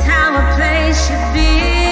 how a place should be.